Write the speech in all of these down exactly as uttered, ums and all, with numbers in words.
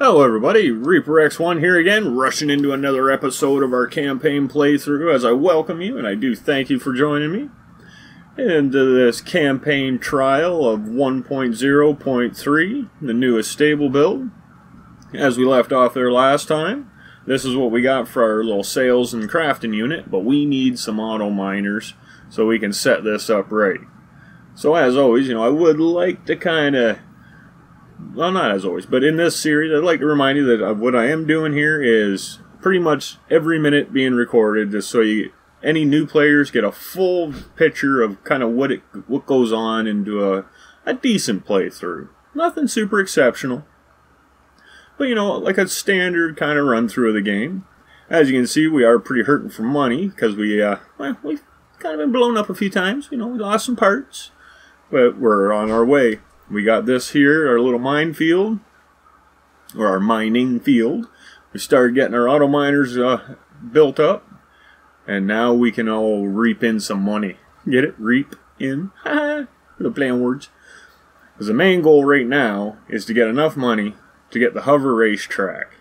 Hello everybody, Reaper X one here again, rushing into another episode of our campaign playthrough as I welcome you, and I do thank you for joining me into this campaign trial of one point oh point three, the newest stable build. As we left off there last time, this is what we got for our little sales and crafting unit, but we need some auto miners so we can set this up right. So as always, you know, I would like to kind of well, not as always, but in this series, I'd like to remind you that what I am doing here is pretty much every minute being recorded, just so you, any new players get a full picture of kind of what it what goes on into a, a decent playthrough. Nothing super exceptional, but you know, like a standard kind of run through of the game. As you can see, we are pretty hurting for money because we uh, well, we've kind of been blown up a few times. You know, we lost some parts, but we're on our way. We got this here, our little minefield, or our mining field. We started getting our auto miners uh, built up, and now we can all reap in some money. Get it? Reap in? Haha, little playing words. Because the main goal right now is to get enough money to get the hover racetrack.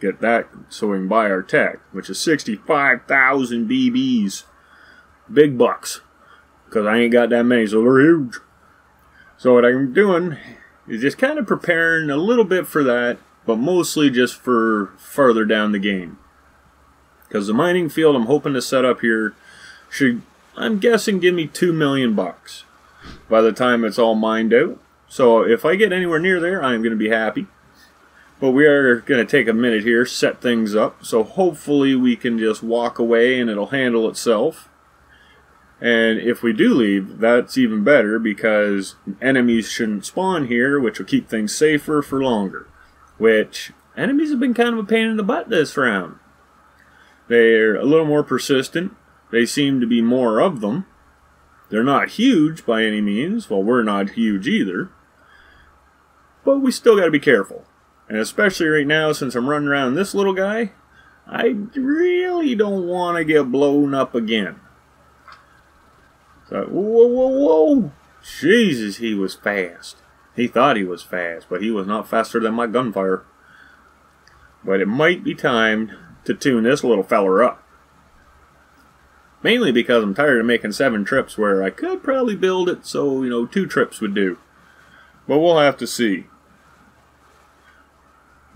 Get that so we can buy our tech, which is sixty-five thousand B Bs. Big bucks. Because I ain't got that many, so they're huge. So what I'm doing is just kind of preparing a little bit for that, but mostly just for farther down the game. Because the mining field I'm hoping to set up here should, I'm guessing, give me two million bucks by the time it's all mined out. So if I get anywhere near there, I'm going to be happy. But we are going to take a minute here, set things up. So hopefully we can just walk away and it'll handle itself. And if we do leave, that's even better because enemies shouldn't spawn here, which will keep things safer for longer. Which, enemies have been kind of a pain in the butt this round. They're a little more persistent. They seem to be more of them. They're not huge by any means. Well, we're not huge either. But we still got to be careful. And especially right now, since I'm running around this little guy, I really don't want to get blown up again. Whoa, whoa, whoa! Jesus, he was fast. He thought he was fast, but he was not faster than my gunfire. But it might be time to tune this little feller up. Mainly because I'm tired of making seven trips where I could probably build it so, you know, two trips would do. But we'll have to see.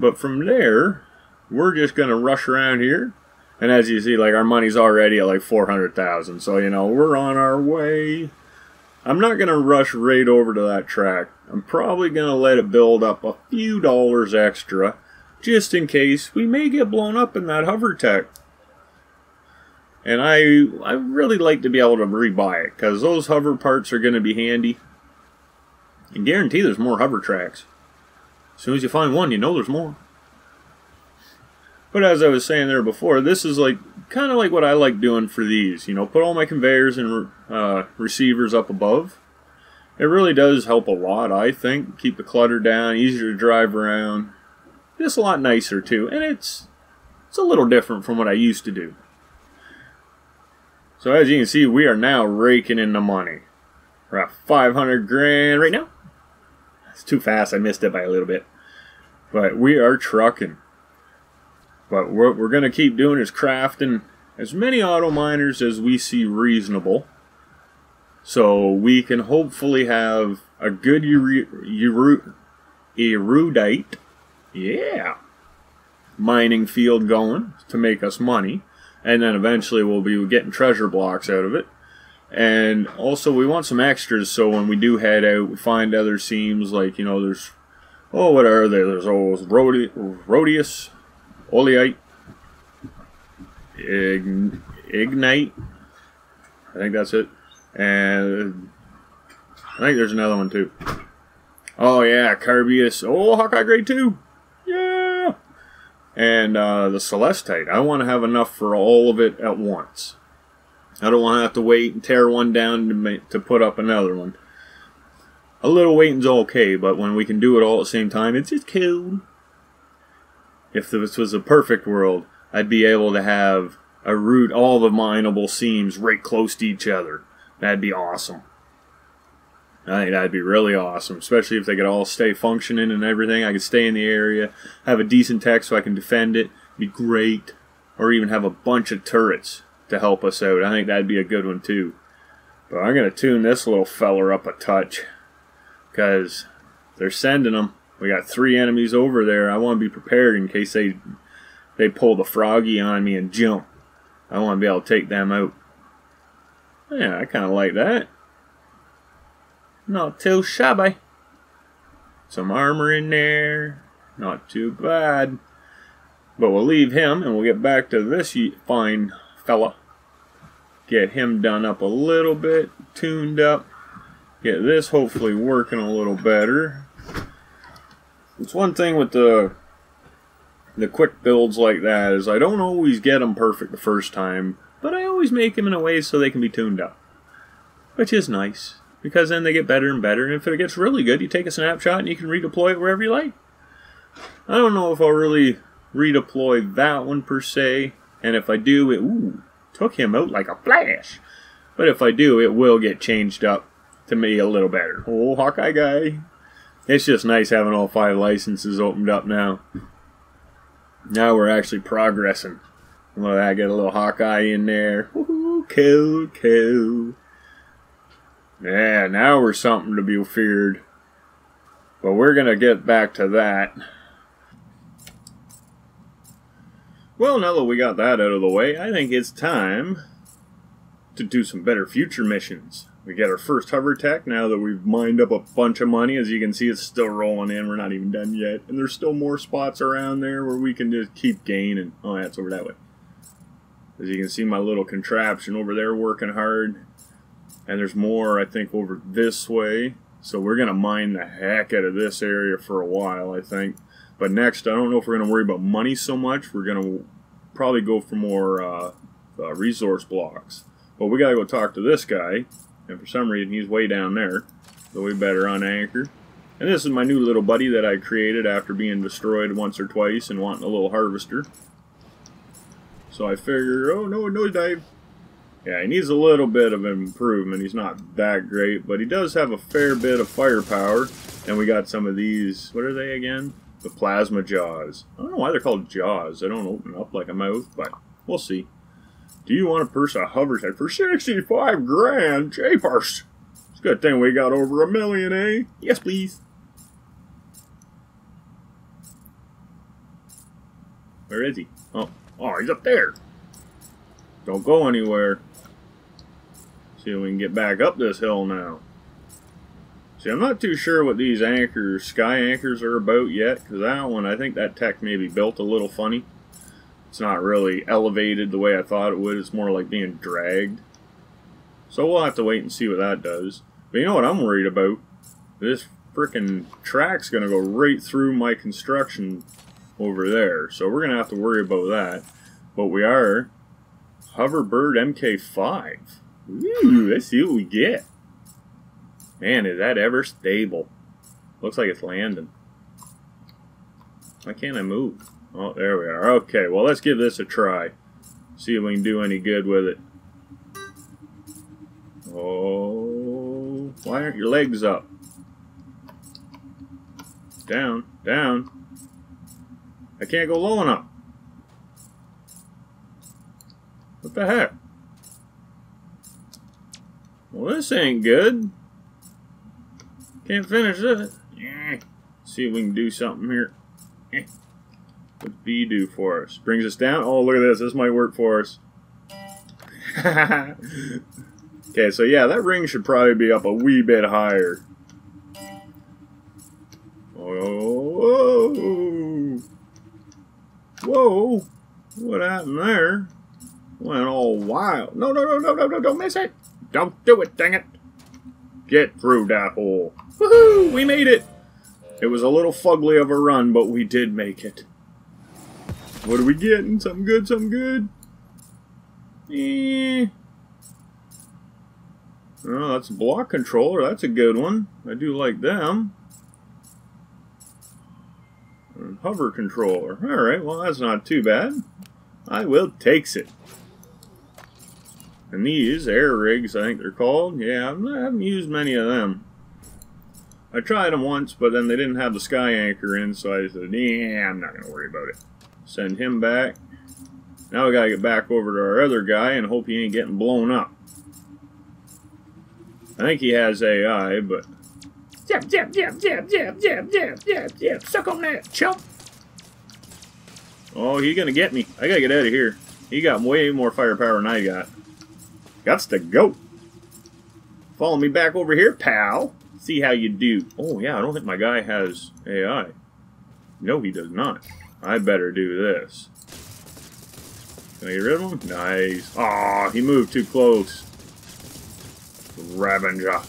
But from there, we're just going to rush around here. And as you see, like, our money's already at like four hundred thousand, so, you know, we're on our way. I'm not going to rush right over to that track. I'm probably going to let it build up a few dollars extra, just in case we may get blown up in that hover tech. And I, I really like to be able to rebuy it, because those hover parts are going to be handy. I guarantee there's more hover tracks. As soon as you find one, you know there's more. But as I was saying there before, this is like kind of like what I like doing for these. You know, put all my conveyors and uh, receivers up above. It really does help a lot, I think. Keep the clutter down, easier to drive around. It's a lot nicer too, and it's it's a little different from what I used to do. So as you can see, we are now raking in the money. We're at five hundred grand right now. It's too fast. I missed it by a little bit, but we are trucking. But what we're going to keep doing is crafting as many auto miners as we see reasonable. So we can hopefully have a good erudite yeah, mining field going to make us money. And then eventually we'll be getting treasure blocks out of it. And also we want some extras so when we do head out, we find other seams like, you know, there's... Oh, what are they? There's always Rhodi Rhodius... Oleite, Ign Ignite, I think that's it, and I think there's another one too. Oh yeah, Carbius, oh Hawkeye grade two, yeah, and uh, the Celestite. I want to have enough for all of it at once. I don't want to have to wait and tear one down to, make, to put up another one. A little waiting's okay, but when we can do it all at the same time, it's just cool. If this was a perfect world, I'd be able to have a route all the mineable seams right close to each other. That'd be awesome. I think that'd be really awesome, especially if they could all stay functioning and everything. I could stay in the area, have a decent tech so I can defend it. Be great. Or even have a bunch of turrets to help us out. I think that'd be a good one too. But I'm going to tune this little feller up a touch, because they're sending them. We got three enemies over there. I want to be prepared in case they they pull the froggy on me and jump. I want to be able to take them out. Yeah, I kind of like that. Not too shabby. Some armor in there. Not too bad. But we'll leave him and we'll get back to this fine fella. Get him done up a little bit. Tuned up. Get this hopefully working a little better. It's one thing with the the quick builds like that is I don't always get them perfect the first time, but I always make them in a way so they can be tuned up, which is nice, because then they get better and better, and if it gets really good, you take a snapshot and you can redeploy it wherever you like. I don't know if I'll really redeploy that one per se, and if I do, it ooh, took him out like a flash, but if I do, it will get changed up to me a little better. Oh, Hawkeye guy. It's just nice having all five licenses opened up now. Now we're actually progressing. Look, I got a little Hawkeye in there. Woohoo, cool, cool. Yeah, now we're something to be feared. But we're going to get back to that. Well, now that we got that out of the way, I think it's time to do some Better Future missions. We get our first HoverTech now that we've mined up a bunch of money. As you can see, it's still rolling in. We're not even done yet. And there's still more spots around there where we can just keep gaining. Oh, that's over that way. As you can see, my little contraption over there working hard. And there's more, I think, over this way. So we're going to mine the heck out of this area for a while, I think. But next, I don't know if we're going to worry about money so much. We're going to probably go for more uh, uh, resource blocks. But we got to go talk to this guy. And for some reason, he's way down there, so we better unanchor. And this is my new little buddy that I created after being destroyed once or twice and wanting a little harvester. So I figure, oh no, nosedive. Yeah, he needs a little bit of improvement. He's not that great, but he does have a fair bit of firepower. And we got some of these, what are they again? The plasma jaws. I don't know why they're called jaws. They don't open up like a mouth, but we'll see. Do you want to purchase a HoverTech for sixty-five grand? Japers! It's a good thing we got over a million, eh? Yes, please. Where is he? Oh, oh, he's up there. Don't go anywhere. See if we can get back up this hill now. See, I'm not too sure what these anchors, sky anchors, are about yet, because that one, I think that tech may be built a little funny. It's not really elevated the way I thought it would. It's more like being dragged. So we'll have to wait and see what that does. But you know what I'm worried about? This frickin' track's going to go right through my construction over there. So we're going to have to worry about that. But we are Hoverbird M K five. Ooh, let's see what we get. Man, is that ever stable. Looks like it's landing. Why can't I move? Oh, there we are. Okay, well, let's give this a try. See if we can do any good with it. Oh, why aren't your legs up? Down, down. I can't go low enough. What the heck? Well, this ain't good. Can't finish this. Eh. See if we can do something here. Eh. What's B do for us? Brings us down? Oh, look at this. This might work for us. Okay, so yeah, that ring should probably be up a wee bit higher. Oh, whoa. Whoa. What happened there? Went all wild. No, no, no, no, no, no, don't miss it. Don't do it, dang it. Get through that hole. Woohoo, we made it. It was a little fugly of a run, but we did make it. What are we getting? Something good, something good? Eh. Oh, that's a block controller. That's a good one. I do like them. And hover controller. Alright, well, that's not too bad. I will takes it. And these air rigs, I think they're called. Yeah, I haven't used many of them. I tried them once, but then they didn't have the sky anchor in, so I said, yeah, I'm not going to worry about it. Send him back. Now we got to get back over to our other guy and hope he ain't getting blown up. I think he has A I, but... Zap, zap, zap, zap, zap, zap, zap, zap, zap. Suck on that, chump. Oh, he's going to get me. I got to get out of here. He got way more firepower than I got. Gots to go. Follow me back over here, pal. See how you do. Oh, yeah, I don't think my guy has A I. No, he does not. I better do this. Can I get rid of him? Nice. Aw, he moved too close. Ravenger.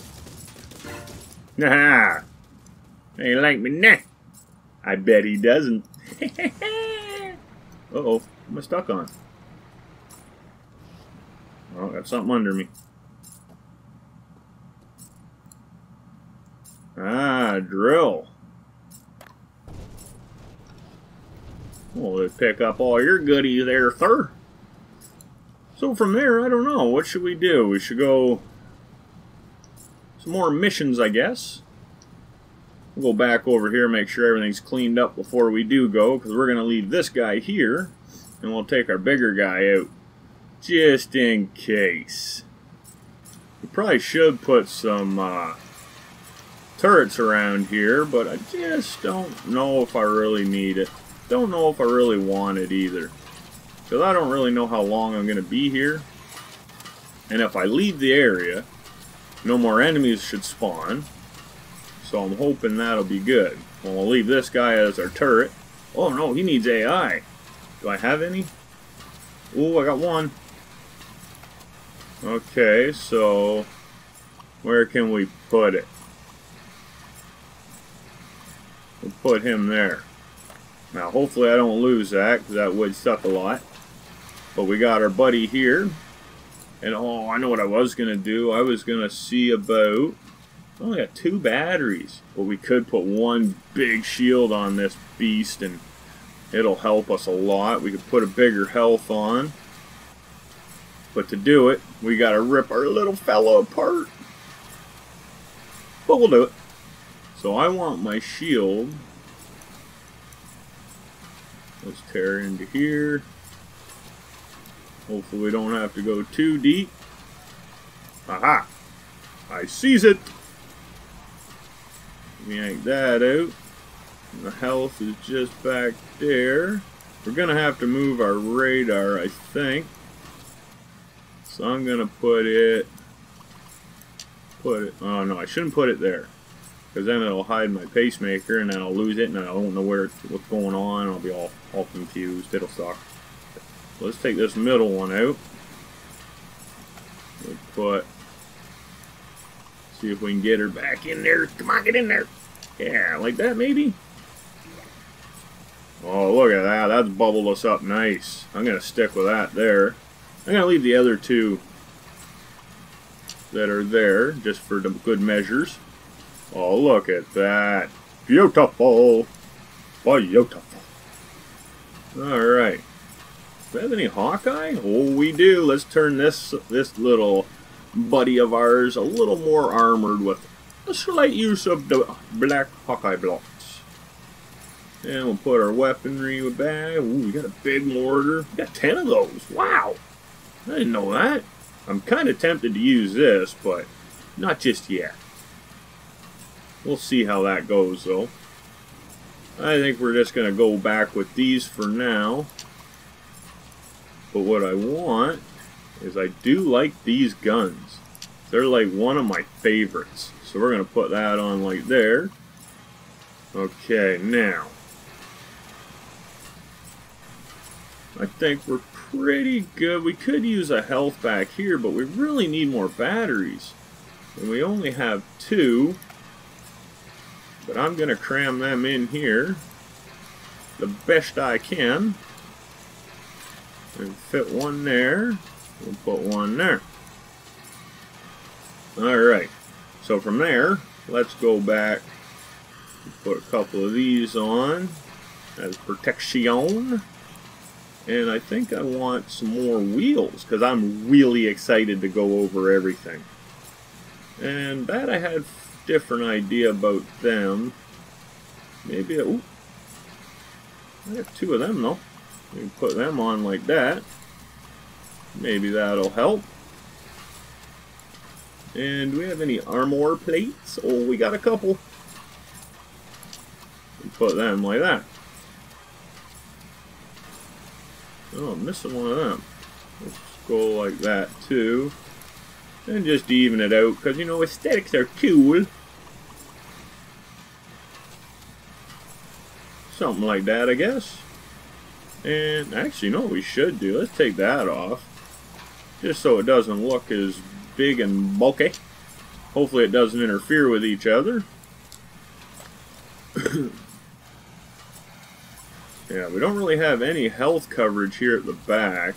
Nah. Ain't like me, nah. I bet he doesn't. Uh-oh. What am I stuck on? Oh, I got something under me. Ah, drill. Well, they pick up all your goodies there, sir. So from there, I don't know. What should we do? We should go... some more missions, I guess. We'll go back over here, make sure everything's cleaned up before we do go, because we're going to leave this guy here, and we'll take our bigger guy out. Just in case. We probably should put some... Uh, turrets around here, but I just don't know if I really need it. Don't know if I really want it either. Because I don't really know how long I'm going to be here. And if I leave the area, no more enemies should spawn. So I'm hoping that'll be good. Well, I'll leave this guy as our turret. Oh no, he needs A I. Do I have any? Ooh, I got one. Okay, so where can we put it? We'll put him there. Now, hopefully I don't lose that, because that would suck a lot. But we got our buddy here. And, oh, I know what I was going to do. I was going to see about... I only got two batteries. But we could put one big shield on this beast, and it'll help us a lot. We could put a bigger health on. But to do it, we got to rip our little fellow apart. But we'll do it. So I want my shield. Let's tear into here. Hopefully we don't have to go too deep. Aha! I seize it! Yank that out. And the health is just back there. We're going to have to move our radar, I think. So I'm going to put it... Put it... Oh no, I shouldn't put it there. Because then it'll hide my pacemaker, and then I'll lose it, and I won't know where what's going on. I'll be all all confused. It'll suck. Let's take this middle one out. Let's put. See if we can get her back in there. Come on, get in there. Yeah, like that maybe. Oh, look at that. That's bubbled us up nice. I'm gonna stick with that there. I'm gonna leave the other two that are there just for the good measures. Oh, look at that. Beautiful. Beautiful. Alright. Do we have any Hawkeye? Oh, we do. Let's turn this this little buddy of ours a little more armored with a slight use of the black Hawkeye blocks. And we'll put our weaponry back. Ooh, we got a big mortar. We got ten of those. Wow. I didn't know that. I'm kind of tempted to use this, but not just yet. We'll see how that goes, though. I think we're just going to go back with these for now. But what I want is I do like these guns. They're like one of my favorites. So we're going to put that on like there. Okay, now. I think we're pretty good. We could use a health back here, but we really need more batteries. And we only have two. But I'm going to cram them in here the best I can. And fit one there. We'll put one there. Alright. So from there, let's go back. Put a couple of these on as protection. And I think I want some more wheels, because I'm really excited to go over everything. And that I had a different idea about them. Maybe, ooh, I have two of them though. We can put them on like that. Maybe that'll help. And do we have any armor plates? Oh, we got a couple. We put them like that. Oh, I'm missing one of them. Let's go like that too. And just even it out, because you know, aesthetics are cool. Something like that, I guess. And actually, no, we should do. Let's take that off. Just so it doesn't look as big and bulky. Hopefully it doesn't interfere with each other. Yeah, we don't really have any health coverage here at the back.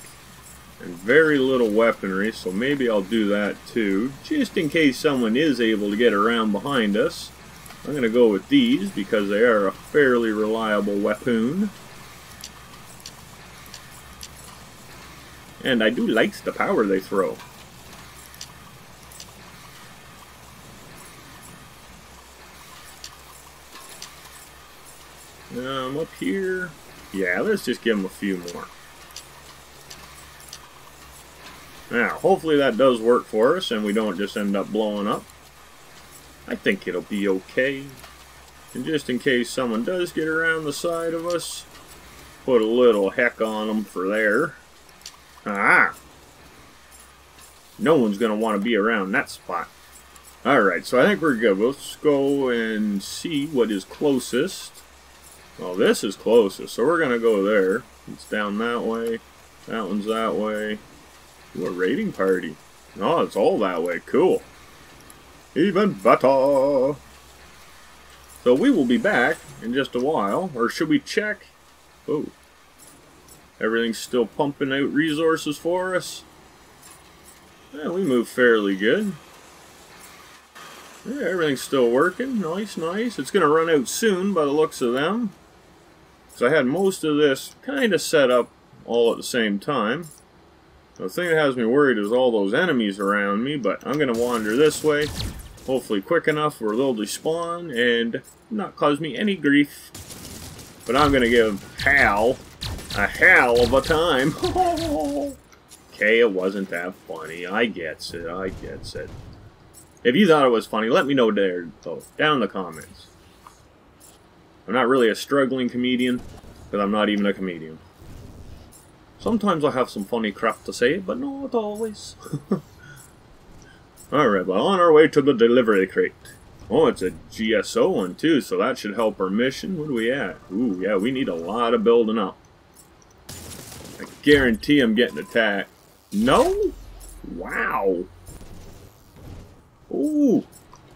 And very little weaponry, so maybe I'll do that too. Just in case someone is able to get around behind us. I'm going to go with these because they are a fairly reliable weapon. And I do like the power they throw. Um, up here. Yeah, let's just give them a few more. Now, hopefully that does work for us and we don't just end up blowing up. I think it'll be okay. And just in case someone does get around the side of us, put a little heck on them for there. Ah! No one's going to want to be around that spot. Alright, so I think we're good. Let's go and see what is closest. Well, this is closest, so we're going to go there. It's down that way. That one's that way. Ooh, a raiding party. No, it's all that way. Cool. Even better. So we will be back in just a while. Or should we check? Oh. Everything's still pumping out resources for us. Yeah, we move fairly good. Yeah, everything's still working. Nice, nice. It's going to run out soon by the looks of them. So I had most of this kind of set up all at the same time. The thing that has me worried is all those enemies around me, but I'm going to wander this way. Hopefully quick enough where they'll despawn and not cause me any grief. But I'm going to give Hal a hell of a time. Okay, it wasn't that funny. I gets it. I gets it. If you thought it was funny, let me know there, though, down in the comments. I'm not really a struggling comedian, because I'm not even a comedian. Sometimes I have some funny crap to say, but not always. Alright, well, on our way to the delivery crate. Oh, it's a G S O one, too, so that should help our mission. What are we at? Ooh, yeah, we need a lot of building up. I guarantee I'm getting attacked. No? Wow. Ooh,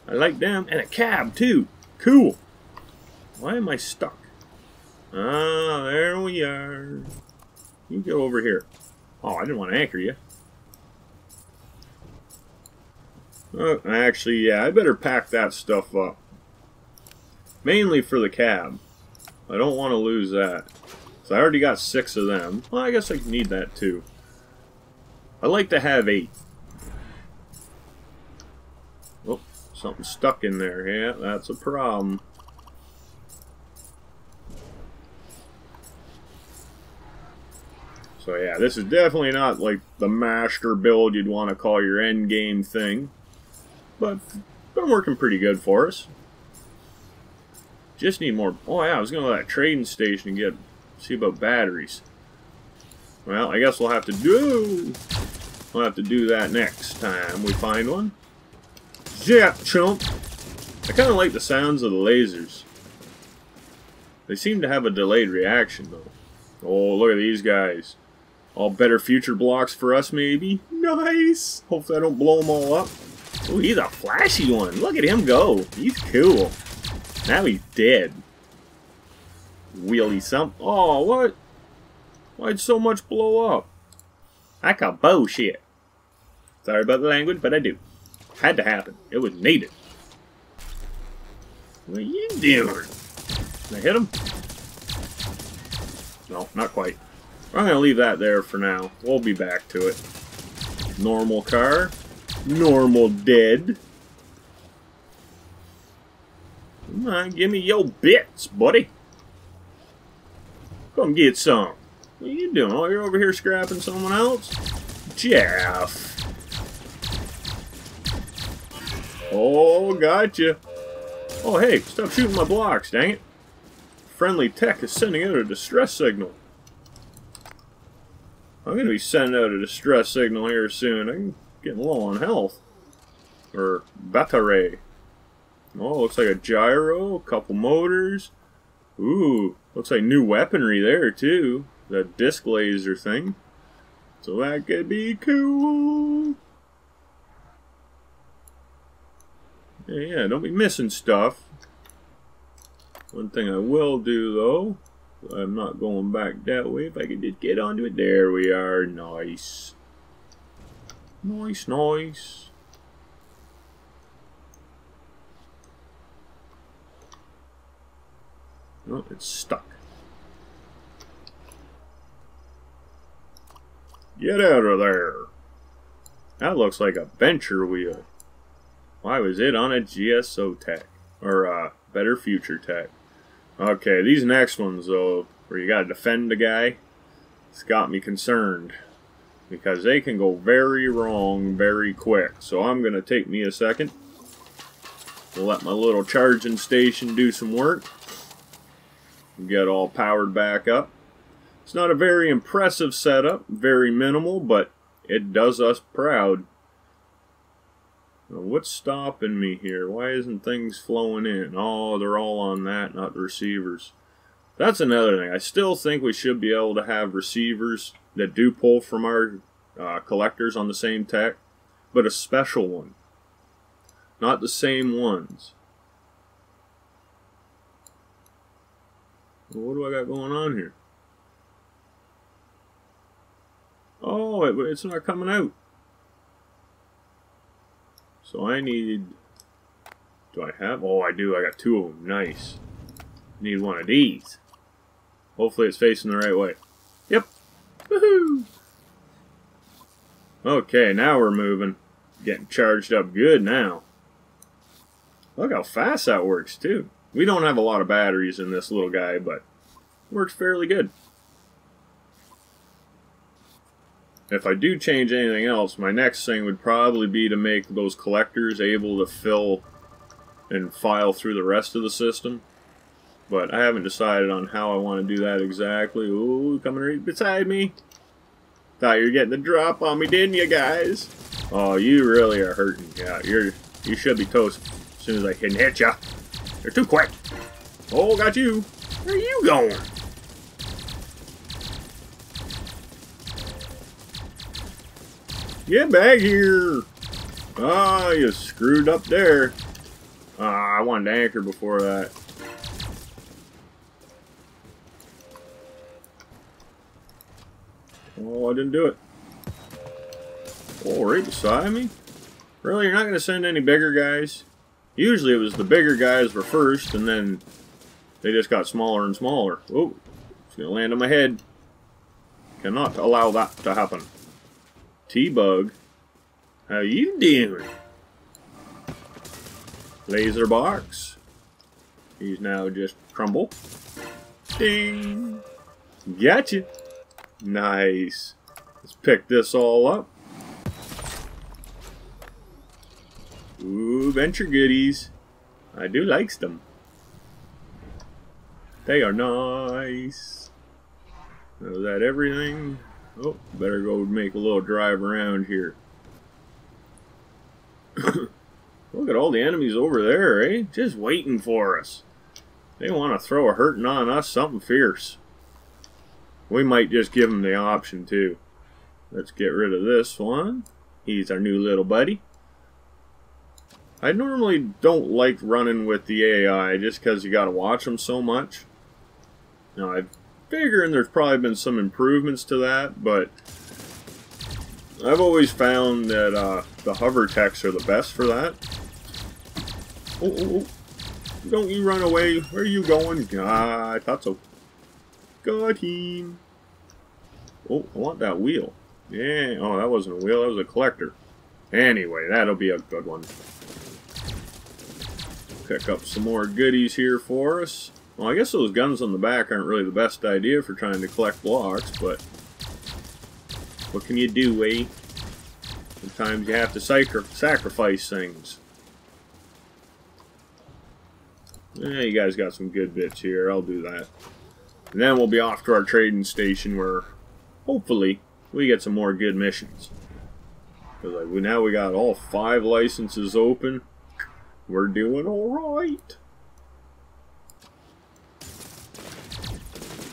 I like them. And a cab, too. Cool. Why am I stuck? Ah, there we are. You get over here. Oh, I didn't want to anchor you. Oh, actually, yeah, I better pack that stuff up. Mainly for the cab. I don't want to lose that. So I already got six of them. Well, I guess I need that too. I like to have eight. Oh, something stuck in there. Yeah, that's a problem. So yeah, this is definitely not like the master build you'd want to call your end game thing. But it's been working pretty good for us. Just need more. Oh yeah, I was going to that trading station and get see about batteries. Well, I guess we'll have to do we'll have to do that next time we find one. Zap chump. I kind of like the sounds of the lasers. They seem to have a delayed reaction though. Oh, look at these guys. All Better Future blocks for us, maybe. Nice. Hopefully I don't blow them all up. Oh, he's a flashy one. Look at him go. He's cool. Now he's dead. Wheelie some. Oh, what? Why'd so much blow up? I call bullshit. Sorry about the language, but I do. Had to happen. It was needed. What are you doing? Can I hit him? No, not quite. I'm gonna leave that there for now. We'll be back to it. Normal car. Normal dead. Come on, give me your bits, buddy. Come get some. What are you doing? Oh, you're over here scrapping someone else? Jeff. Oh, gotcha. Oh, hey, stop shooting my blocks, dang it. Friendly tech is sending out a distress signal. I'm going to be sending out a distress signal here soon. I'm getting low on health. Or battery. Oh, looks like a gyro, a couple motors. Ooh, looks like new weaponry there, too. That disc laser thing. So that could be cool. Yeah, yeah, don't be missing stuff. One thing I will do, though, I'm not going back that way. If I can just get onto it. There we are. Nice. Nice, nice. Oh, it's stuck. Get out of there. That looks like a Venture wheel. Why was it on a G S O tech? Or, uh, Better Future tech. Okay, these next ones, though, where you gotta defend the guy, it's got me concerned. Because they can go very wrong very quick. So I'm gonna take me a second. We'll let my little charging station do some work. Get all powered back up. It's not a very impressive setup, very minimal, but it does us proud. What's stopping me here? Why isn't things flowing in? Oh, they're all on that, not the receivers. That's another thing. I still think we should be able to have receivers that do pull from our uh, collectors on the same tech, but a special one. Not the same ones. What do I got going on here? Oh, it, it's not coming out. So I need, do I have, oh I do, I got two of them, nice. Need one of these. Hopefully it's facing the right way. Yep. Woohoo! Okay, now we're moving. Getting charged up good now. Look how fast that works too. We don't have a lot of batteries in this little guy, but works fairly good. If I do change anything else, my next thing would probably be to make those collectors able to fill and file through the rest of the system. But I haven't decided on how I want to do that exactly. Ooh, coming right beside me. Thought you were getting the drop on me, didn't you guys? Oh, you really are hurting. Yeah, you're, you should be toast as soon as I can hit ya. You're too quick. Oh, got you. Where are you going? Get back here! Ah, oh, you screwed up there. Ah, oh, I wanted to anchor before that. Oh, I didn't do it. Oh, right beside me? Really, you're not going to send any bigger guys? Usually it was the bigger guys were first, and then they just got smaller and smaller. Oh, it's going to land on my head. Cannot allow that to happen. T-Bug, how you doing? Laser box. He's now just crumble. Ding! Gotcha! Nice. Let's pick this all up. Ooh, Venture goodies. I do likes them. They are nice. Is that everything? Oh, better go make a little drive around here. Look at all the enemies over there, eh? Just waiting for us. They want to throw a hurting on us, something fierce. We might just give them the option, too. Let's get rid of this one. He's our new little buddy. I normally don't like running with the A I just because you got to watch them so much. Now, I've figuring there's probably been some improvements to that, but I've always found that uh, the hover techs are the best for that. Oh, oh, oh, don't you run away. Where are you going? God, I thought so. Got him. Oh, I want that wheel. Yeah, oh, that wasn't a wheel, that was a collector. Anyway, that'll be a good one. pick up some more goodies here for us. Well, I guess those guns on the back aren't really the best idea for trying to collect blocks, but what can you do, eh? Sometimes you have to sacri sacrifice things. Eh, you guys got some good bits here. I'll do that. And then we'll be off to our trading station where, hopefully, we get some more good missions. Because like, now we got all five licenses open. We're doing alright.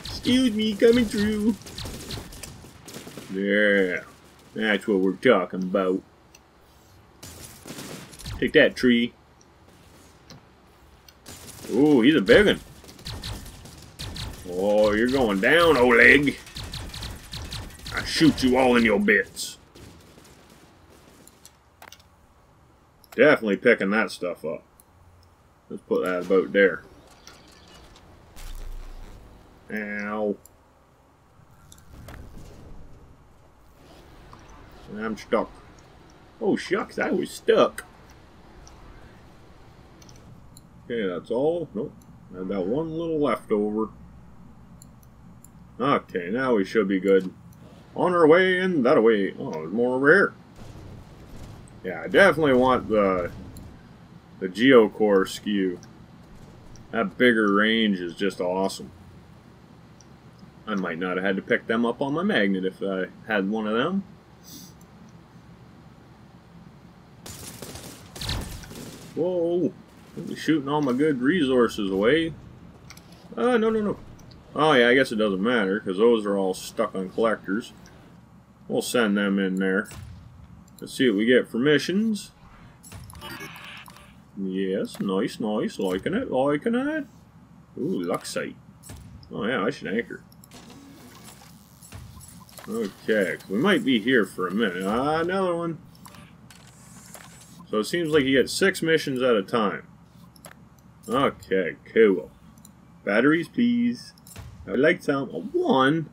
Excuse me, coming through. Yeah, that's what we're talking about. Take that, tree. Ooh, he's a big one. Oh, you're going down, Oleg. I shoot you all in your bits. Definitely picking that stuff up. Let's put that about there. Ow. I'm stuck. Oh, shucks, I was stuck. Okay, that's all. Nope. I've got one little left over. Okay, now we should be good. On our way and that way. Oh, there's more over here. Yeah, I definitely want the the GeoCore S K U. That bigger range is just awesome. I might not have had to pick them up on my magnet if I had one of them. Whoa! I'll be shooting all my good resources away. Uh, no, no, no. Oh yeah, I guess it doesn't matter because those are all stuck on collectors. We'll send them in there. Let's see what we get for missions. Yes, nice, nice. Liking it, liking it. Ooh, Luxite. Oh yeah, I should anchor. Okay, we might be here for a minute. Ah, another one. So it seems like you get six missions at a time. Okay, cool. Batteries, please. I would like some. Oh, one.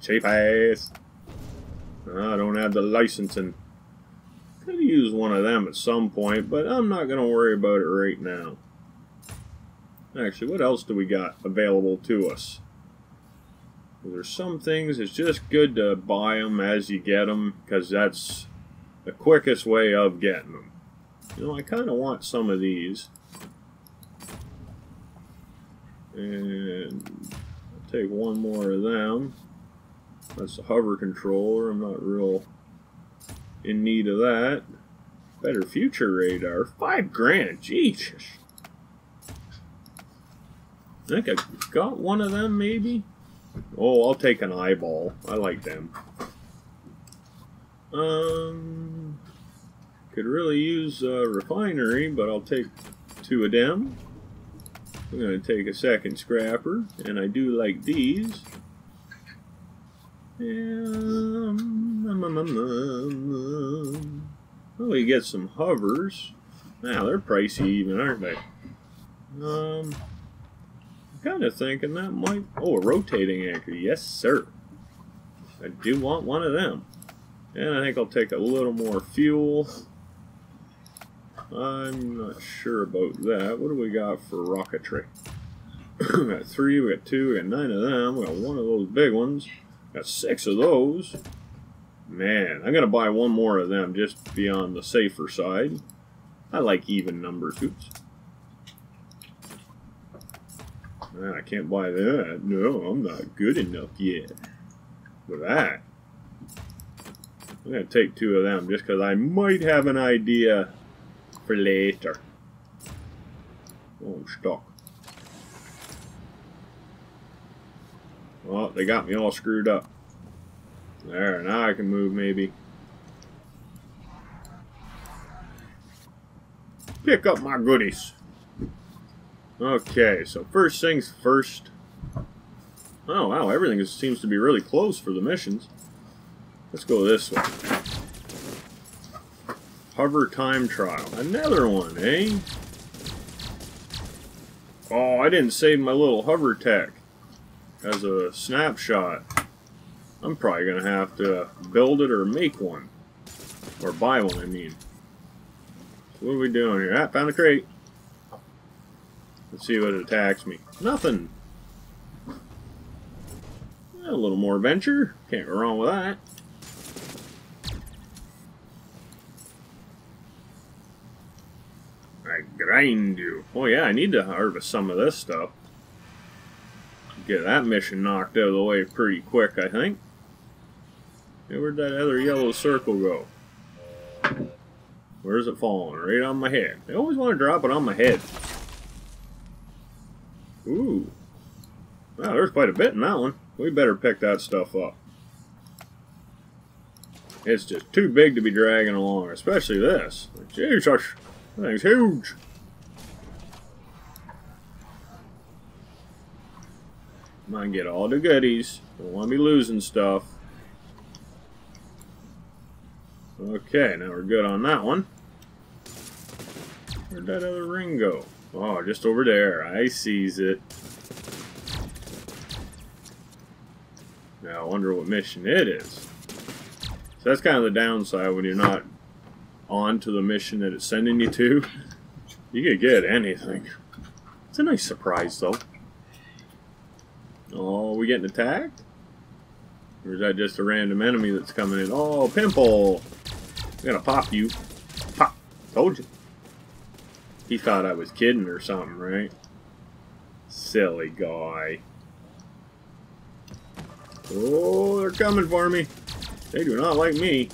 Cheap ass. I don't have the licensing. Could use one of them at some point, but I'm not going to worry about it right now. Actually, what else do we got available to us? Well, there's some things it's just good to buy them as you get them, because that's the quickest way of getting them. You know, I kind of want some of these. And I'll take one more of them. That's the hover controller. I'm not real in need of that. Better Future radar. Five grand. Jesus. I think I got one of them, maybe? Oh, I'll take an eyeball. I like them. Um, could really use a refinery, but I'll take two of them. I'm going to take a second scrapper, and I do like these. Um, um, um, um. Well, we get some hovers. Now, they're pricey even, aren't they? Um, I'm kind of thinking that might... Oh, a rotating anchor. Yes, sir. I do want one of them. And I think I'll take a little more fuel. I'm not sure about that. What do we got for rocketry? We got three, we got two, we got nine of them. We got one of those big ones. Got six of those. Man, I'm going to buy one more of them just to be on the safer side. I like even numbers. Oops. Man, I can't buy that. No, I'm not good enough yet. With that. I'm going to take two of them just because I might have an idea for later. Oh, I'm stuck. Well, they got me all screwed up. There, now I can move, maybe. Pick up my goodies. Okay, so first things first. Oh, wow, everything seems to be really close for the missions. Let's go this way. Hover time trial. Another one, eh? Oh, I didn't save my little hover tech as a snapshot. I'm probably going to have to build it or make one. Or buy one, I mean. So what are we doing here? Ah, found a crate. Let's see what attacks me. Nothing. A little more Venture. Can't go wrong with that. I grind you. Oh yeah, I need to harvest some of this stuff. Get that mission knocked out of the way pretty quick, I think. Hey, where'd that other yellow circle go? Where's it falling? Right on my head. I always want to drop it on my head. Ooh. Wow, there's quite a bit in that one. We better pick that stuff up. It's just too big to be dragging along, especially this. Jesus, that thing's huge. Come on, get all the goodies. Don't want to be losing stuff. Okay, now we're good on that one. Where'd that other ring go? Oh, just over there. I seize it. Now I wonder what mission it is. So that's kind of the downside when you're not on to the mission that it's sending you to. You could get anything. It's a nice surprise, though. Oh, we getting attacked? Or is that just a random enemy that's coming in? Oh, Pimple! I'm gonna pop you. Pop! Told you. He thought I was kidding or something, right? Silly guy. Oh, they're coming for me. They do not like me.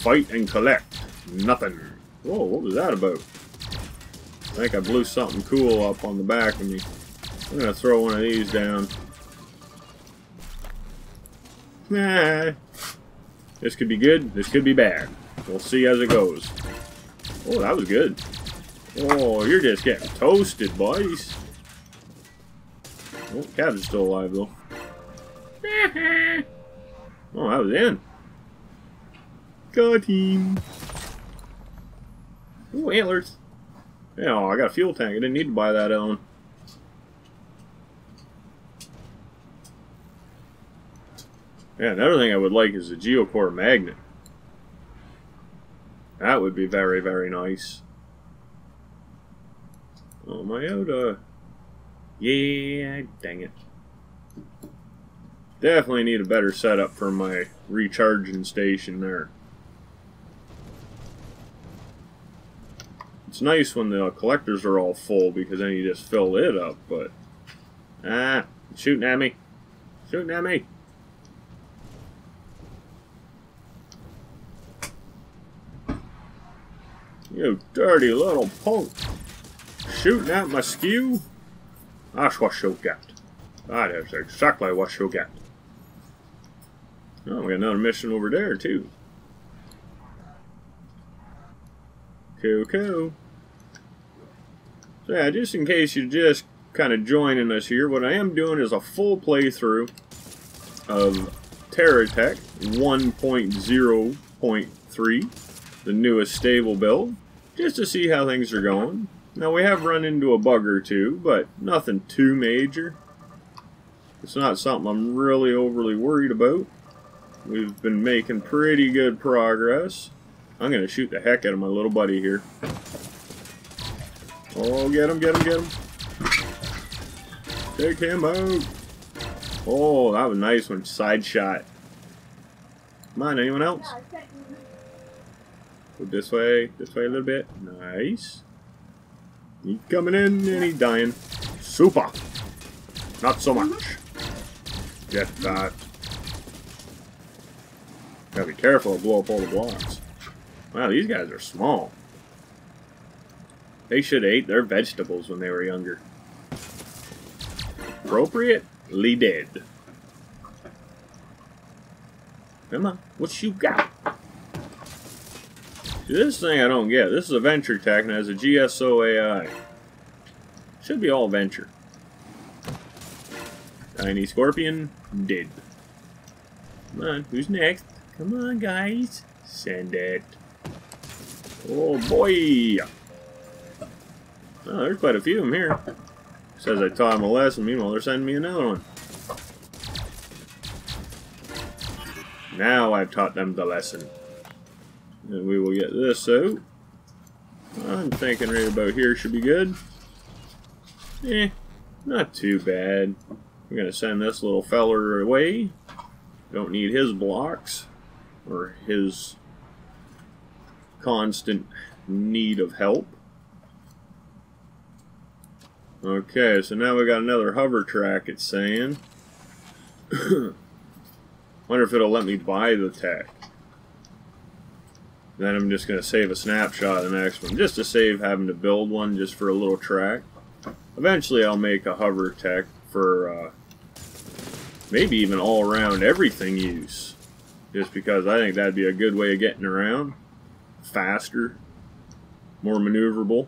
Fight and collect. Nothing. Whoa, what was that about? I think I blew something cool up on the back of me. I'm gonna throw one of these down. Nah. This could be good. This could be bad. We'll see as it goes. Oh, that was good. Oh, you're just getting toasted, boys. Oh, cat is still alive, though. Oh, that was in. Got him. Ooh, antlers. Yeah, oh, I got a fuel tank. I didn't need to buy that on. Yeah, another thing I would like is a GeoCore magnet. That would be very, very nice. Oh, my Oda. Yeah, dang it. Definitely need a better setup for my recharging station there. It's nice when the collectors are all full because then you just fill it up, but... Ah, it's shooting at me. It's shooting at me. You dirty little punk. Shooting at my skew? That's what you'll get. That is exactly what you'll get. Oh, we got another mission over there, too. Cool, cool. So, yeah, just in case you're just kind of joining us here, what I am doing is a full playthrough of TerraTech one point oh point three, the newest stable build, just to see how things are going. Now, we have run into a bug or two, but nothing too major. It's not something I'm really overly worried about. We've been making pretty good progress. I'm going to shoot the heck out of my little buddy here. Oh, get him, get him, get him. Take him out. Oh, that was a nice one. Side shot. Come on, anyone else? Go this way, this way a little bit. Nice. He coming in and he dying. Super. Not so much. Get that. Gotta be careful to blow up all the blocks. Wow, these guys are small. They should have ate their vegetables when they were younger. Appropriately dead. Come on, what you got? See, this thing I don't get. This is a Venture tech and has a G S O A I. Should be all Venture. Tiny scorpion, dead. Come on, who's next? Come on, guys. Send it. Oh, boy. Oh, there's quite a few of them here. Says I taught them a lesson. Meanwhile, they're sending me another one. Now I've taught them the lesson. And we will get this out. I'm thinking right about here should be good. Eh, not too bad. We're going to send this little feller away. Don't need his blocks or his constant need of help. Okay, so now we got another hover track, it's saying. Wonder if it'll let me buy the tech. Then I'm just going to save a snapshot of the next one, just to save having to build one just for a little track. Eventually I'll make a hover tech for uh, maybe even all around everything use. Just because I think that'd be a good way of getting around. Faster, more maneuverable,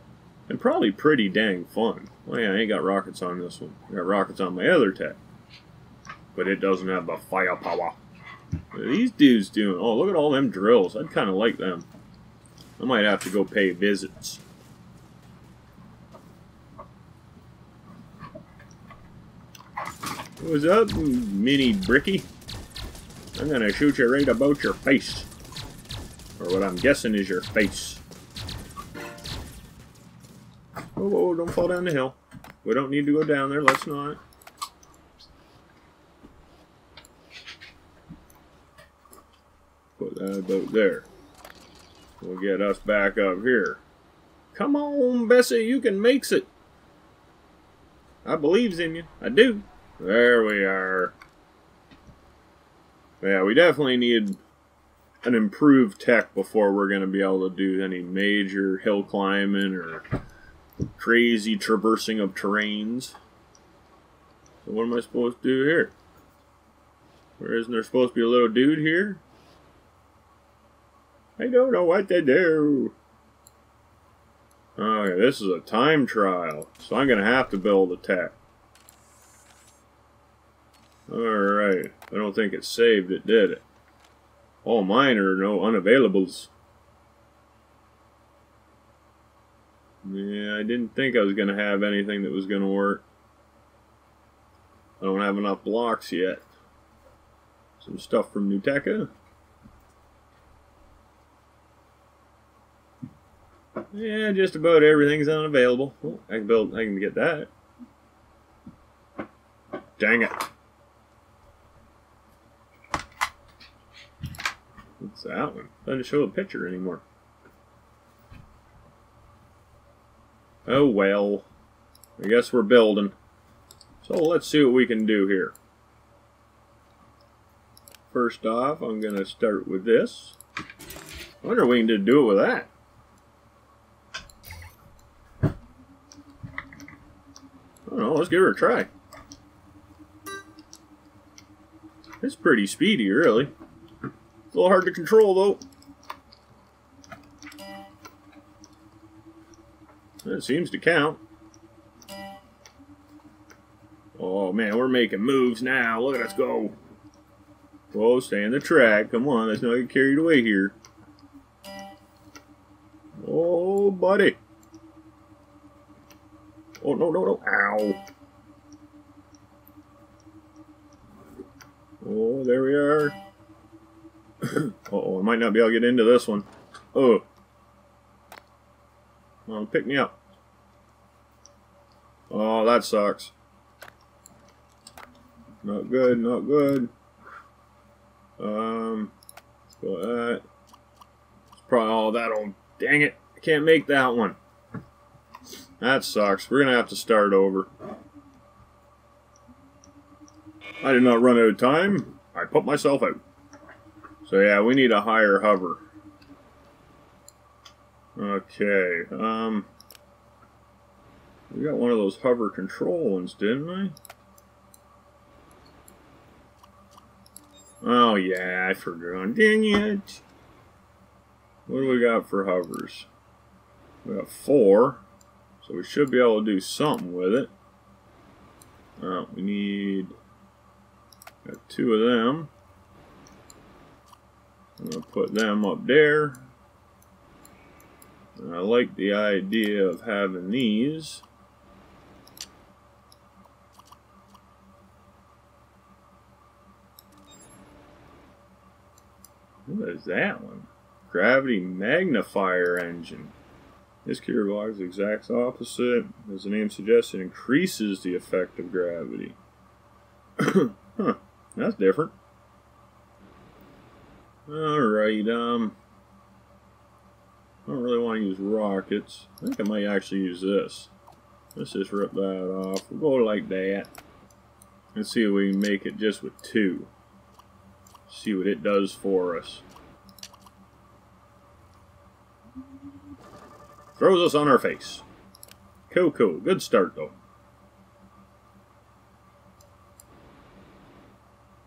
and probably pretty dang fun. Well, yeah, I ain't got rockets on this one. I got rockets on my other tech. But it doesn't have the firepower. What are these dudes doing? Oh, look at all them drills. I'd kind of like them. I might have to go pay visits. What's up, mini bricky? I'm gonna shoot you right about your face. Or what I'm guessing is your face. Whoa, whoa, don't fall down the hill. We don't need to go down there. Let's not. Put that about there. We'll get us back up here. Come on, Bessie, you can makes it. I believes in you. I do. There we are. Yeah, we definitely need an improved tech before we're going to be able to do any major hill climbing or crazy traversing of terrains. So what am I supposed to do here? Where isn't there supposed to be a little dude here? I don't know what to do. Okay, this is a time trial, so I'm going to have to build a tech. Alright, I don't think it saved it, did it? All mine are no unavailables. Yeah, I didn't think I was going to have anything that was going to work. I don't have enough blocks yet. Some stuff from NeuTecha. Yeah, just about everything's unavailable. Well, I can build, I can get that. Dang it. What's that one? Doesn't show a picture anymore. Oh well. I guess we're building. So let's see what we can do here. First off, I'm going to start with this. I wonder if we can do it with that. I don't know, let's give her a try. It's pretty speedy, really. It's a little hard to control, though. It seems to count. Oh man, we're making moves now. Look at us go. Whoa, stay in the track. Come on, let's not get carried away here. Oh, buddy. Oh, no, no, no. Ow. Oh, there we are. Uh-oh, I might not be able to get into this one. Oh. Well, pick me up. Oh, that sucks. Not good, not good. Um, go that. It's probably all that old. Dang it! I can't make that one. That sucks. We're gonna have to start over. I did not run out of time. I put myself out. So yeah, we need a higher hover. Okay, um, we got one of those hover control ones, didn't we? Oh yeah, I forgot. Dang it! What do we got for hovers? We got four, so we should be able to do something with it. Uh, we need got two of them. I'm gonna put them up there. I like the idea of having these. What is that one? Gravity magnifier engine. This gear blocks the exact opposite. As the name suggests, it increases the effect of gravity. Huh, that's different. Alright, um... I don't really want to use rockets. I think I might actually use this. Let's just rip that off. We'll go like that. Let's see if we can make it just with two. See what it does for us. Throws us on our face. Cool, cool. Good start, though.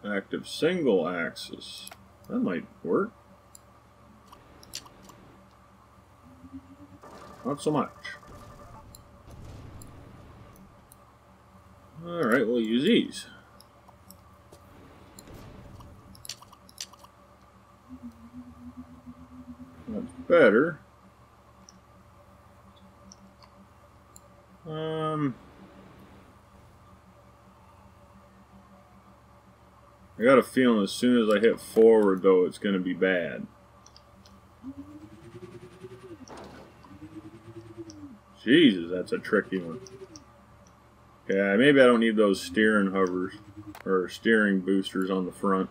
Active single axis. That might work. Not so much. Alright, we'll use these. That's better. Um, I got a feeling as soon as I hit forward, though, it's going to be bad. Jesus, that's a tricky one. Yeah, maybe I don't need those steering hovers, or steering boosters on the front.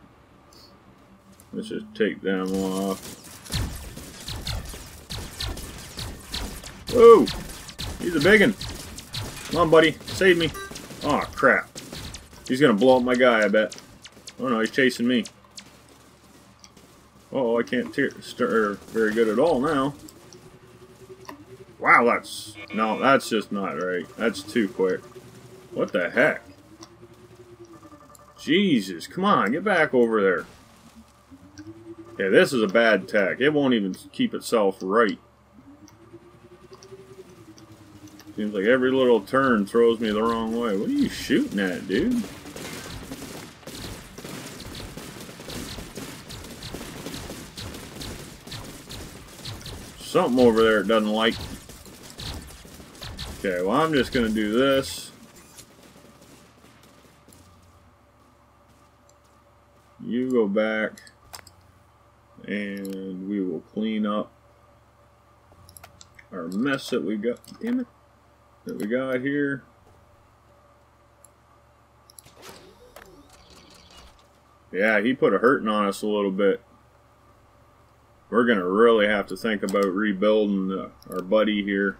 Let's just take them off. Whoa! He's a big one! Come on, buddy. Save me. Aw, oh, crap. He's gonna blow up my guy, I bet. Oh no, he's chasing me. Uh-oh, I can't steer very good at all now. Wow, that's... No, that's just not right. That's too quick. What the heck? Jesus, come on, get back over there. Yeah, this is a bad tech. It won't even keep itself right. Seems like every little turn throws me the wrong way. What are you shooting at, dude? Something over there it doesn't like. Okay, well, I'm just going to do this. You go back, and we will clean up our mess that we got. Damn it! That we got here. Yeah, he put a hurting on us a little bit. We're gonna really have to think about rebuilding the, our buddy here.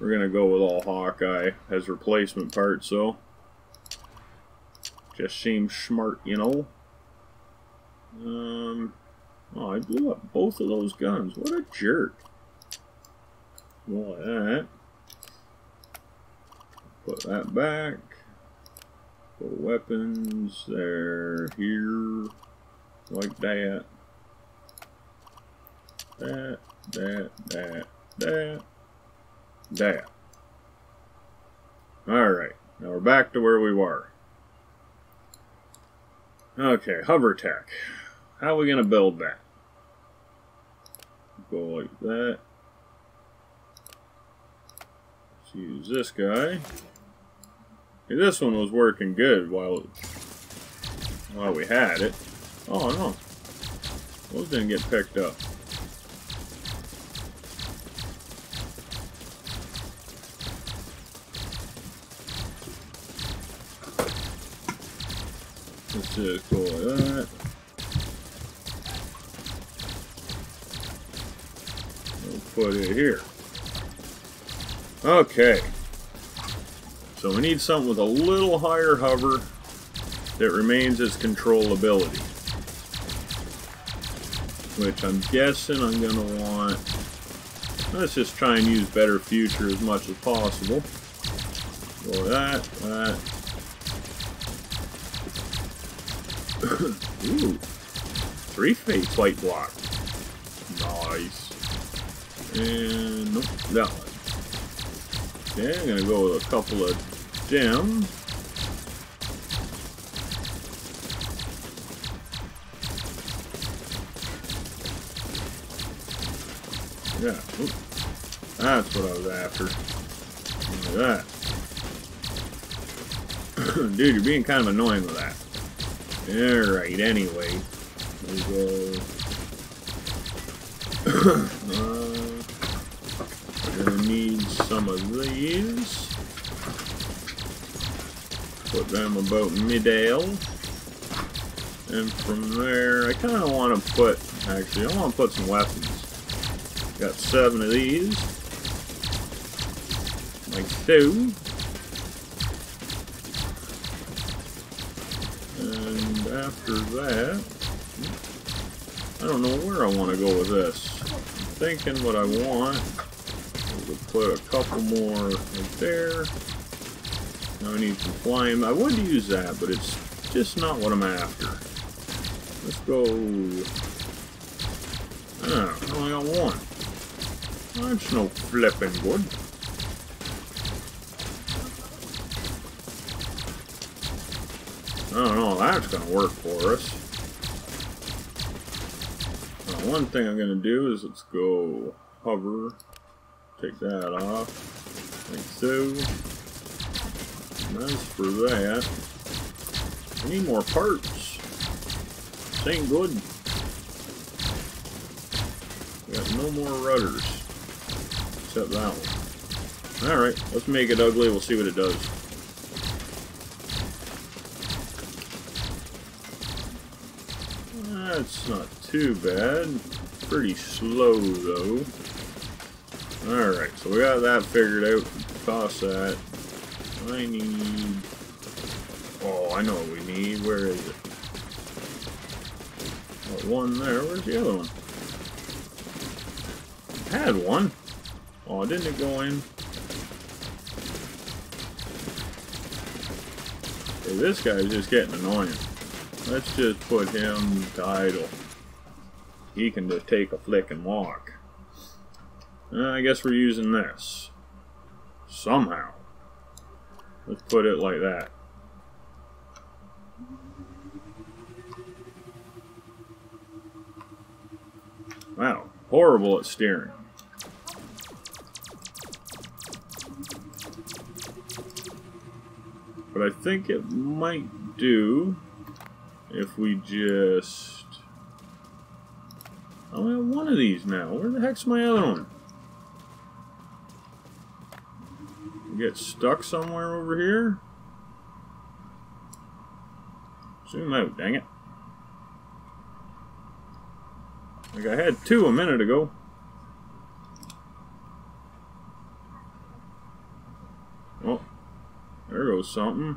We're gonna go with all Hawkeye as replacement parts, though. Just seems smart, you know. Um, oh, I blew up both of those guns. What a jerk. Well, that. Put that back. Put weapons there, here, like that. That, that, that, that, that. Alright, now we're back to where we were. Okay, hover tech. How are we going to build that? Go like that. Let's use this guy. Hey, this one was working good while, while we had it. Oh no, those didn't get picked up. Let's just go like that. We'll put it here. Okay. So we need something with a little higher hover that remains its controllability. Which I'm guessing I'm going to want... Let's just try and use Better Future as much as possible. Go like that, that. Ooh, three-phase light block. Nice. And nope, that one. Okay, I'm gonna go with a couple of gems. Yeah, ooh, that's what I was after. Look at that. Dude, you're being kind of annoying with that. Alright, anyway, we go. uh, some of these. Put them about middle. And from there, I kind of want to put, actually, I want to put some weapons. Got seven of these. Like so. And after that, I don't know where I want to go with this. I'm thinking what I want. We'll put a couple more right there. Now I need some flying. I would use that, but it's just not what I'm after. Let's go. I don't know. I only got one. That's no flipping good. I don't know. That's gonna work for us. One thing I'm going to do is let's go hover, take that off, like so, and as for that, I need more parts, this ain't good, we got no more rudders, except that one. Alright, let's make it ugly, we'll see what it does. That's not too bad. Pretty slow though. Alright, so we got that figured out. Toss that. I need... Oh, I know what we need. Where is it? Got one there. Where's the other one? I had one. Oh, didn't it go in? Okay, this guy's just getting annoying. Let's just put him to idle. He can just take a flick and walk. Uh, I guess we're using this. Somehow. Let's put it like that. Wow. Horrible at steering. But I think it might do... If we just... I only have one of these now. Where the heck's my other one? We get stuck somewhere over here? Zoom out, dang it. Like I had two a minute ago. Oh, there goes something.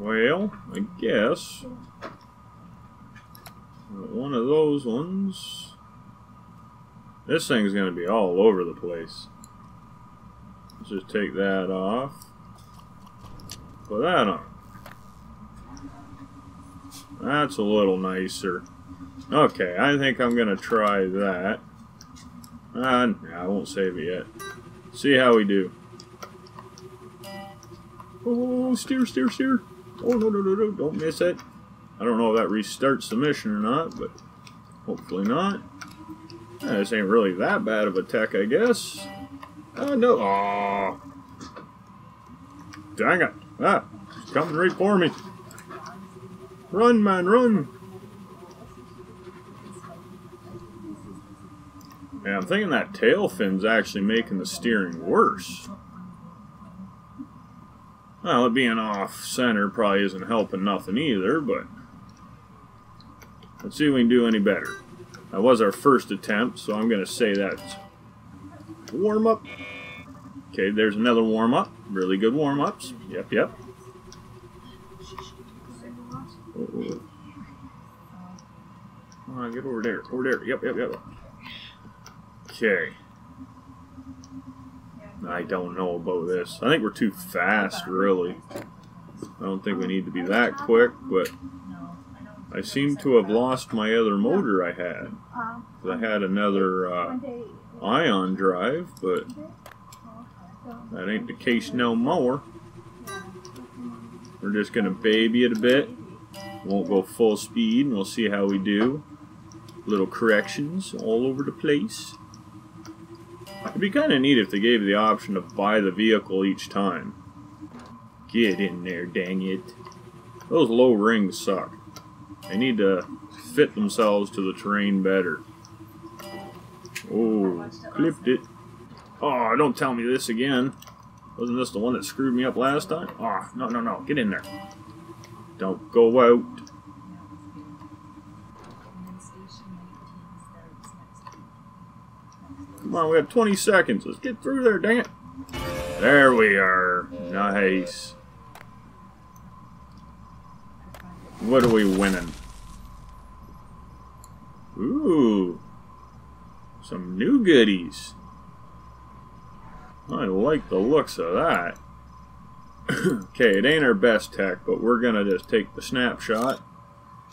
Well, I guess one of those ones. This thing's gonna be all over the place. Let's just take that off. Put that on. That's a little nicer. Okay, I think I'm gonna try that. Uh, no, I won't save it yet. See how we do. Oh, steer, steer, steer. Oh, no, no, no, no, don't miss it. I don't know if that restarts the mission or not, but hopefully not. Yeah, this ain't really that bad of a tech, I guess. Oh, no. Aww. Dang it. Ah, it's coming right for me. Run, man, run. Yeah, I'm thinking that tail fin's actually making the steering worse. Well, it being off-center probably isn't helping nothing either, but... Let's see if we can do any better. That was our first attempt, so I'm going to say that's... Warm-up. Okay, there's another warm-up. Really good warm-ups. Yep, yep. Uh-oh. Come on, get over there. Over there. Yep, yep, yep. Okay. I don't know about this. I think we're too fast, really. I don't think we need to be that quick, but I seem to have lost my other motor I had. I had another uh, ion drive, but that ain't the case no more. We're just going to baby it a bit. Won't go full speed, and we'll see how we do. Little corrections all over the place. It'd be kind of neat if they gave you the option to buy the vehicle each time. Get in there, dang it. Those low rings suck. They need to fit themselves to the terrain better. Oh, clipped it. Oh, don't tell me this again. Wasn't this the one that screwed me up last time? Ah, oh, no, no, no. Get in there. Don't go out. Come on, we have twenty seconds. Let's get through there, dang it. There we are. Nice. What are we winning? Ooh. Some new goodies. I like the looks of that. Okay, it ain't our best tech, but we're gonna just take the snapshot.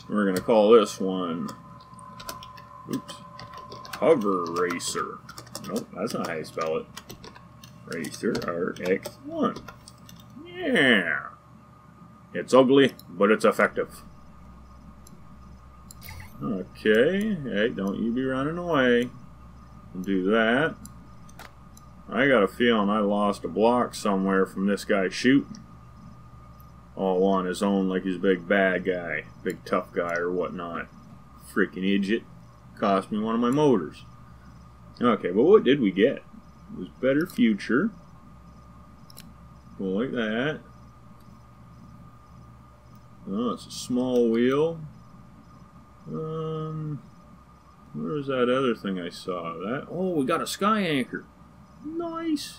And we're gonna call this one... Oops. Hover Racer. Nope, that's not how you spell it. Racer R X one. Yeah. It's ugly, but it's effective. Okay. Hey, don't you be running away. Do that. I got a feeling I lost a block somewhere from this guy shooting. All on his own like he's a big bad guy. Big tough guy or whatnot. Freaking idiot. Cost me one of my motors. Okay, but what did we get? It was Better Future. Go like that. Oh, it's a small wheel. Um, where was that other thing I saw? That oh, we got a sky anchor. Nice.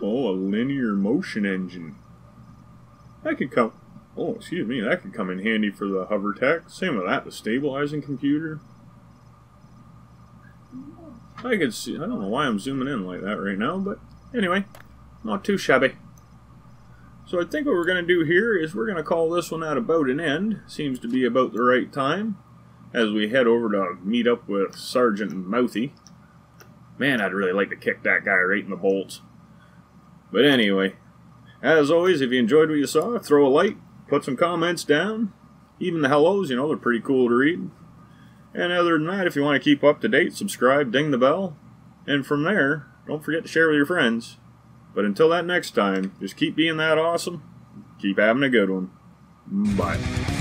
Oh, a linear motion engine. That could come. Oh, excuse me. That could come in handy for the hover tech. Same with that, the stabilizing computer. I could see. I don't know why I'm zooming in like that right now, but anyway, not too shabby. So I think what we're going to do here is we're going to call this one at about an end. Seems to be about the right time as we head over to meet up with Sergeant Mouthy. Man, I'd really like to kick that guy right in the bolts. But anyway, as always, if you enjoyed what you saw, throw a like, put some comments down. Even the hellos, you know, they're pretty cool to read. And other than that, if you want to keep up to date, subscribe, ding the bell. And from there, don't forget to share with your friends. But until that next time, just keep being that awesome. Keep having a good one. Bye.